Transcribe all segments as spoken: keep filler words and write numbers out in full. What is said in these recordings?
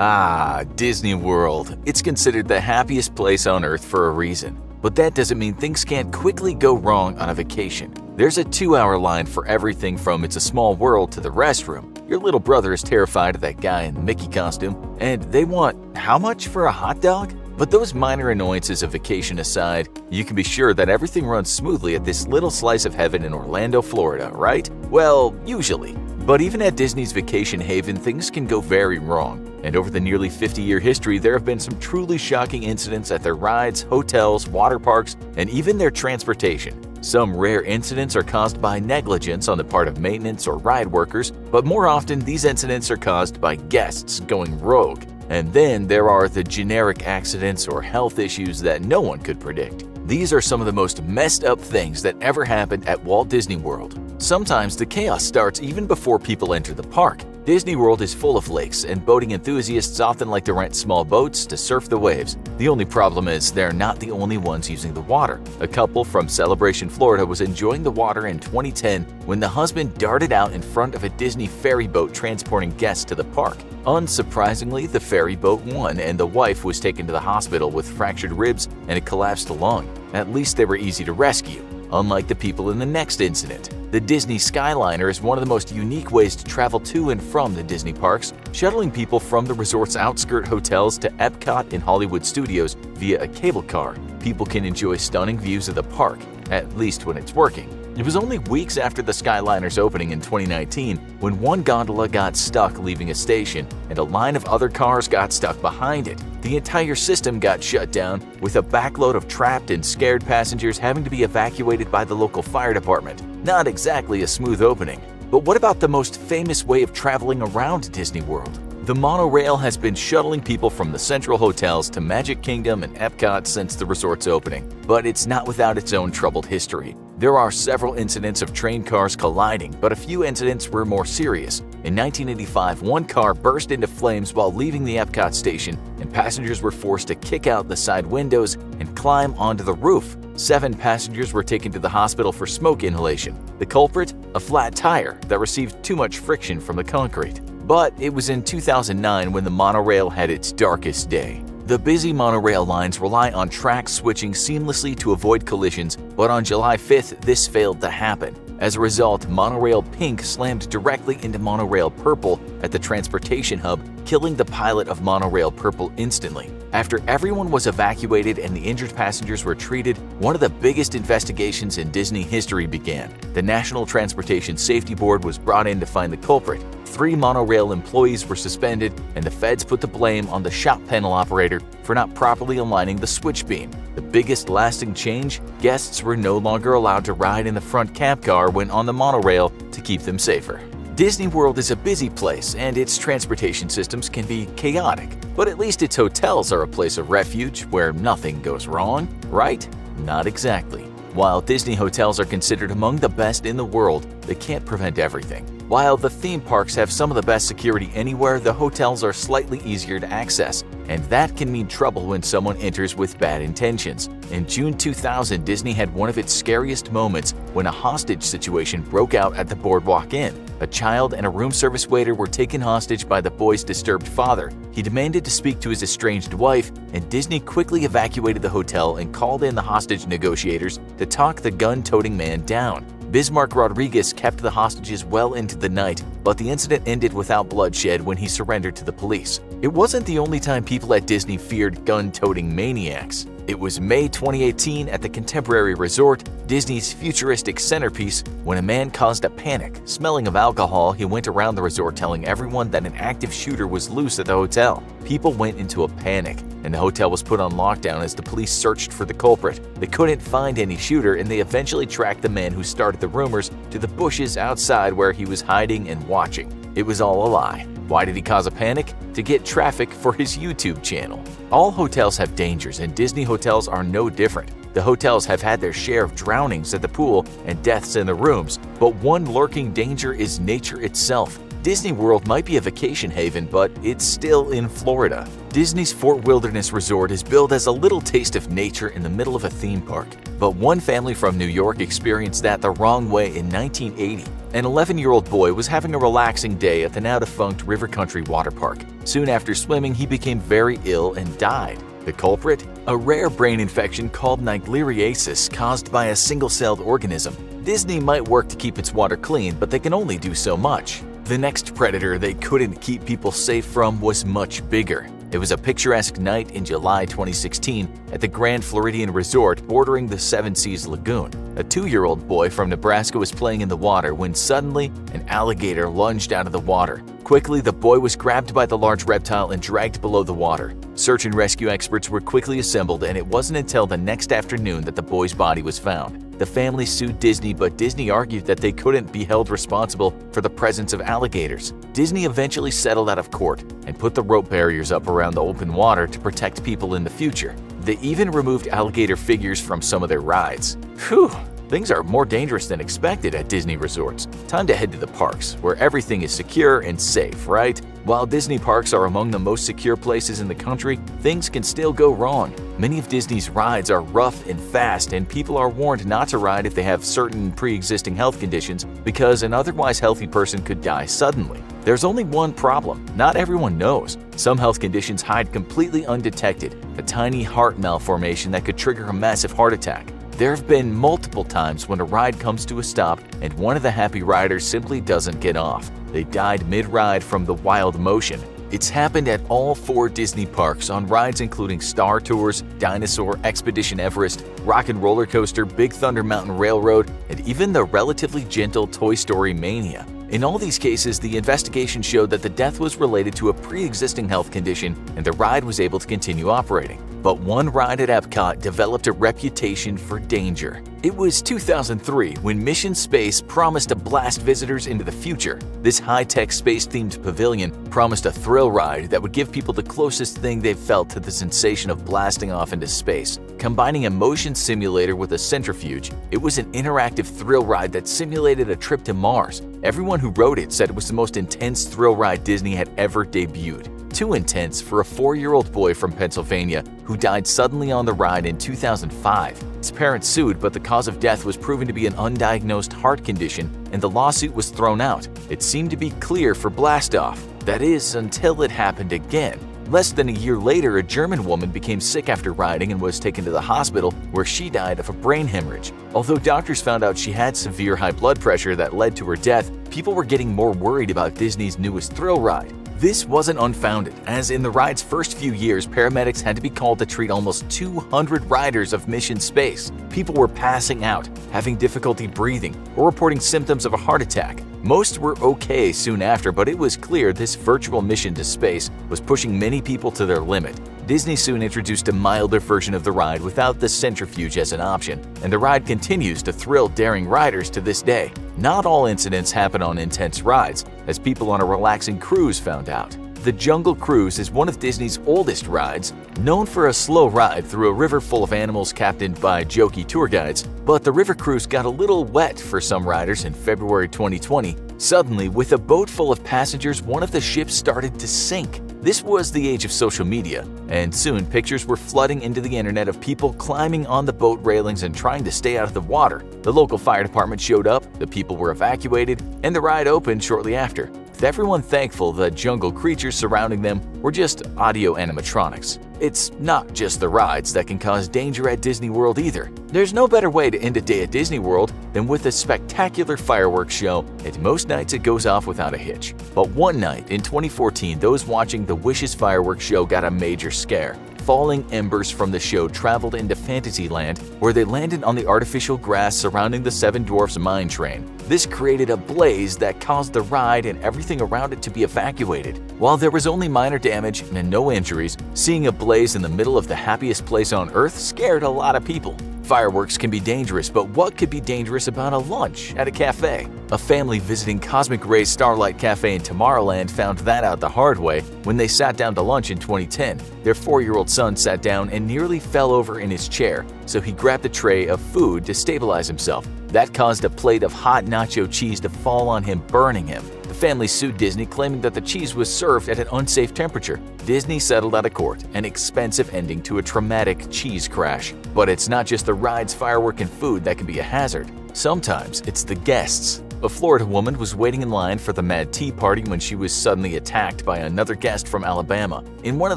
Ah, Disney World. It's considered the happiest place on Earth for a reason. But that doesn't mean things can't quickly go wrong on a vacation. There's a two-hour line for everything from It's a Small World to the restroom. Your little brother is terrified of that guy in the Mickey costume, and they want how much for a hot dog? But those minor annoyances of vacation aside, you can be sure that everything runs smoothly at this little slice of heaven in Orlando, Florida, right? Well, usually. But even at Disney's vacation haven, things can go very wrong. And over the nearly fifty-year history, there have been some truly shocking incidents at their rides, hotels, water parks, and even their transportation. Some rare incidents are caused by negligence on the part of maintenance or ride workers, but more often these incidents are caused by guests going rogue. And then there are the generic accidents or health issues that no one could predict. These are some of the most messed up things that ever happened at Walt Disney World. Sometimes the chaos starts even before people enter the park. Disney World is full of lakes, and boating enthusiasts often like to rent small boats to surf the waves. The only problem is they're not the only ones using the water. A couple from Celebration, Florida was enjoying the water in twenty ten when the husband darted out in front of a Disney ferry boat transporting guests to the park. Unsurprisingly, the ferry boat won, and the wife was taken to the hospital with fractured ribs and a collapsed lung. At least they were easy to rescue, unlike the people in the next incident. The Disney Skyliner is one of the most unique ways to travel to and from the Disney parks, shuttling people from the resort's outskirt hotels to EPCOT and Hollywood Studios via a cable car. People can enjoy stunning views of the park, at least when it's working. It was only weeks after the Skyliner's opening in twenty nineteen when one gondola got stuck leaving a station and a line of other cars got stuck behind it. The entire system got shut down, with a backload of trapped and scared passengers having to be evacuated by the local fire department. Not exactly a smooth opening. But what about the most famous way of traveling around Disney World? The monorail has been shuttling people from the Central Hotels to Magic Kingdom and EPCOT since the resort's opening, but it's not without its own troubled history. There are several incidents of train cars colliding, but a few incidents were more serious. In nineteen eighty-five, one car burst into flames while leaving the EPCOT station, and passengers were forced to kick out the side windows and climb onto the roof. Seven passengers were taken to the hospital for smoke inhalation. The culprit? A flat tire that received too much friction from the concrete. But it was in two thousand nine when the monorail had its darkest day. The busy monorail lines rely on tracks switching seamlessly to avoid collisions, but on July fifth, this failed to happen. As a result, monorail pink slammed directly into monorail purple at the transportation hub, killing the pilot of monorail purple instantly. After everyone was evacuated and the injured passengers were treated, one of the biggest investigations in Disney history began. The National Transportation Safety Board was brought in to find the culprit. Three monorail employees were suspended, and the feds put the blame on the shop panel operator for not properly aligning the switch beam. The biggest lasting change? Guests were no longer allowed to ride in the front cab car when on the monorail to keep them safer. Disney World is a busy place, and its transportation systems can be chaotic, but at least its hotels are a place of refuge where nothing goes wrong, right? Not exactly. While Disney hotels are considered among the best in the world, they can't prevent everything. While the theme parks have some of the best security anywhere, the hotels are slightly easier to access, and that can mean trouble when someone enters with bad intentions. In June two thousand, Disney had one of its scariest moments when a hostage situation broke out at the Boardwalk Inn. A child and a room service waiter were taken hostage by the boy's disturbed father. He demanded to speak to his estranged wife, and Disney quickly evacuated the hotel and called in the hostage negotiators to talk the gun-toting man down. Bismarck Rodriguez kept the hostages well into the night, but the incident ended without bloodshed when he surrendered to the police. It wasn't the only time people at Disney feared gun-toting maniacs. It was May twenty eighteen at the Contemporary Resort, Disney's futuristic centerpiece, when a man caused a panic. Smelling of alcohol, he went around the resort telling everyone that an active shooter was loose at the hotel. People went into a panic, and the hotel was put on lockdown as the police searched for the culprit. They couldn't find any shooter, and they eventually tracked the man who started the rumors to the bushes outside where he was hiding and watching. It was all a lie. Why did he cause a panic? To get traffic for his YouTube channel. All hotels have dangers, and Disney hotels are no different. The hotels have had their share of drownings at the pool and deaths in the rooms, but one lurking danger is nature itself. Disney World might be a vacation haven, but it's still in Florida. Disney's Fort Wilderness Resort is billed as a little taste of nature in the middle of a theme park. But one family from New York experienced that the wrong way in nineteen eighty. An eleven-year-old boy was having a relaxing day at the now-defunct River Country Water Park. Soon after swimming, he became very ill and died. The culprit? A rare brain infection called nigliriasis caused by a single-celled organism. Disney might work to keep its water clean, but they can only do so much. The next predator they couldn't keep people safe from was much bigger. It was a picturesque night in July twenty sixteen at the Grand Floridian Resort bordering the Seven Seas Lagoon. A two-year-old boy from Nebraska was playing in the water when suddenly an alligator lunged out of the water. Quickly, the boy was grabbed by the large reptile and dragged below the water. Search and rescue experts were quickly assembled, and it wasn't until the next afternoon that the boy's body was found. The family sued Disney, but Disney argued that they couldn't be held responsible for the presence of alligators. Disney eventually settled out of court and put the rope barriers up around the open water to protect people in the future. They even removed alligator figures from some of their rides. Phew, things are more dangerous than expected at Disney resorts. Time to head to the parks, where everything is secure and safe, right? While Disney parks are among the most secure places in the country, things can still go wrong. Many of Disney's rides are rough and fast, and people are warned not to ride if they have certain pre-existing health conditions because an otherwise healthy person could die suddenly. There's only one problem: not everyone knows. Some health conditions hide completely undetected, a tiny heart malformation that could trigger a massive heart attack. There have been multiple times when a ride comes to a stop and one of the happy riders simply doesn't get off. They died mid-ride from the wild motion. It's happened at all four Disney parks on rides including Star Tours, Dinosaur, Expedition Everest, Rock and Roller Coaster, Big Thunder Mountain Railroad, and even the relatively gentle Toy Story Mania. In all these cases, the investigation showed that the death was related to a pre-existing health condition and the ride was able to continue operating. But one ride at EPCOT developed a reputation for danger. It was two thousand three when Mission Space promised to blast visitors into the future. This high-tech space-themed pavilion promised a thrill ride that would give people the closest thing they've felt to the sensation of blasting off into space. Combining a motion simulator with a centrifuge, it was an interactive thrill ride that simulated a trip to Mars. Everyone who rode it said it was the most intense thrill ride Disney had ever debuted. Too intense for a four-year-old boy from Pennsylvania who died suddenly on the ride in two thousand five. His parents sued, but the cause of death was proven to be an undiagnosed heart condition, and the lawsuit was thrown out. It seemed to be clear for blastoff, that is, until it happened again. Less than a year later, a German woman became sick after riding and was taken to the hospital, where she died of a brain hemorrhage. Although doctors found out she had severe high blood pressure that led to her death, people were getting more worried about Disney's newest thrill ride. This wasn't unfounded, as in the ride's first few years, paramedics had to be called to treat almost two hundred riders of Mission Space. People were passing out, having difficulty breathing, or reporting symptoms of a heart attack. Most were okay soon after, but it was clear this virtual mission to space was pushing many people to their limit. Disney soon introduced a milder version of the ride without the centrifuge as an option, and the ride continues to thrill daring riders to this day. Not all incidents happen on intense rides, as people on a relaxing cruise found out. The Jungle Cruise is one of Disney's oldest rides, known for a slow ride through a river full of animals captained by jokey tour guides, but the river cruise got a little wet for some riders in February twenty twenty. Suddenly, with a boat full of passengers, one of the ships started to sink. This was the age of social media, and soon pictures were flooding into the internet of people climbing on the boat railings and trying to stay out of the water. The local fire department showed up, the people were evacuated, and the ride opened shortly after. With everyone thankful the jungle creatures surrounding them were just audio animatronics. It's not just the rides that can cause danger at Disney World either. There's no better way to end a day at Disney World than with a spectacular fireworks show, and most nights it goes off without a hitch. But one night in twenty fourteen, those watching the Wishes fireworks show got a major scare. Falling embers from the show traveled into Fantasyland, where they landed on the artificial grass surrounding the Seven Dwarfs Mine Train. This created a blaze that caused the ride and everything around it to be evacuated. While there was only minor damage and no injuries, seeing a blaze in the middle of the happiest place on Earth scared a lot of people. Fireworks can be dangerous, but what could be dangerous about a lunch at a cafe? A family visiting Cosmic Ray's Starlight Cafe in Tomorrowland found that out the hard way when they sat down to lunch in twenty ten. Their four-year-old son sat down and nearly fell over in his chair, so he grabbed a tray of food to stabilize himself. That caused a plate of hot nacho cheese to fall on him, burning him. The family sued Disney, claiming that the cheese was served at an unsafe temperature. Disney settled out of court, an expensive ending to a traumatic cheese crash. But it's not just the rides, firework, and food that can be a hazard. Sometimes it's the guests. A Florida woman was waiting in line for the Mad Tea Party when she was suddenly attacked by another guest from Alabama in one of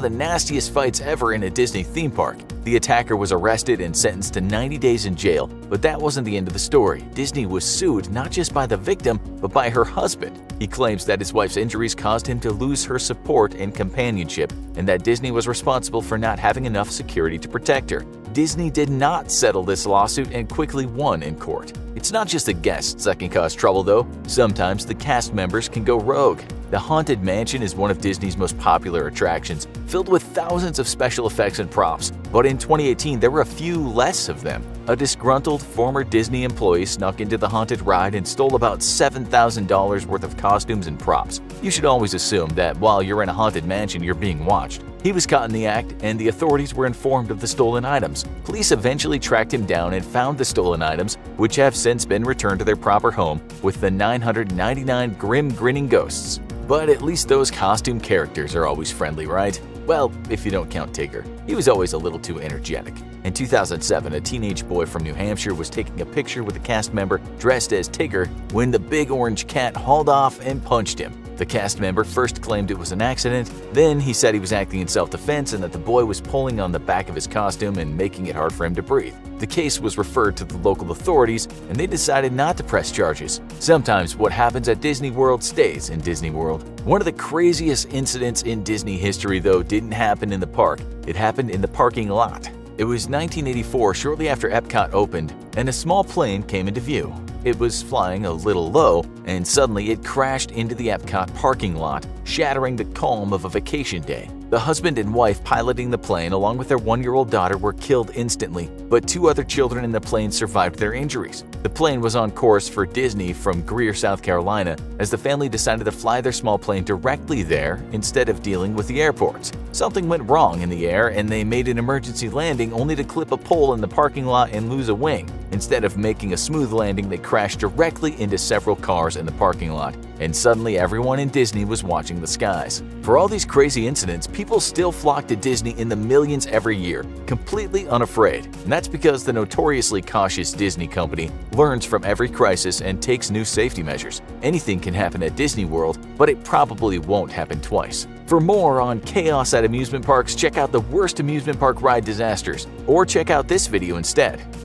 the nastiest fights ever in a Disney theme park. The attacker was arrested and sentenced to ninety days in jail, but that wasn't the end of the story. Disney was sued not just by the victim, but by her husband. He claims that his wife's injuries caused him to lose her support and companionship, and that Disney was responsible for not having enough security to protect her. Disney did not settle this lawsuit and quickly won in court. It's not just the guests that can cause trouble, though. Sometimes the cast members can go rogue. The Haunted Mansion is one of Disney's most popular attractions, filled with thousands of special effects and props. But in twenty eighteen, there were a few less of them. A disgruntled former Disney employee snuck into the haunted ride and stole about seven thousand dollars worth of costumes and props. You should always assume that while you're in a haunted mansion, you're being watched. He was caught in the act, and the authorities were informed of the stolen items. Police eventually tracked him down and found the stolen items, which have since been returned to their proper home with the nine hundred ninety-nine grim grinning ghosts. But at least those costume characters are always friendly, right? Well, if you don't count Tigger. He was always a little too energetic. In two thousand seven, a teenage boy from New Hampshire was taking a picture with a cast member dressed as Tigger when the big orange cat hauled off and punched him. The cast member first claimed it was an accident, then he said he was acting in self-defense and that the boy was pulling on the back of his costume and making it hard for him to breathe. The case was referred to the local authorities, and they decided not to press charges. Sometimes what happens at Disney World stays in Disney World. One of the craziest incidents in Disney history, though, didn't happen in the park. It happened in the parking lot. It was nineteen eighty-four, shortly after EPCOT opened, and a small plane came into view. It was flying a little low, and suddenly it crashed into the EPCOT parking lot, shattering the calm of a vacation day. The husband and wife piloting the plane along with their one-year-old daughter were killed instantly, but two other children in the plane survived their injuries. The plane was on course for Disney from Greer, South Carolina, as the family decided to fly their small plane directly there instead of dealing with the airports. Something went wrong in the air, and they made an emergency landing only to clip a pole in the parking lot and lose a wing. Instead of making a smooth landing, they crashed directly into several cars in the parking lot, and suddenly everyone in Disney was watching the skies. For all these crazy incidents, people still flock to Disney in the millions every year, completely unafraid. And that's because the notoriously cautious Disney company learns from every crisis and takes new safety measures. Anything can happen at Disney World, but it probably won't happen twice. For more on chaos at amusement parks, check out the worst amusement park ride disasters, or check out this video instead.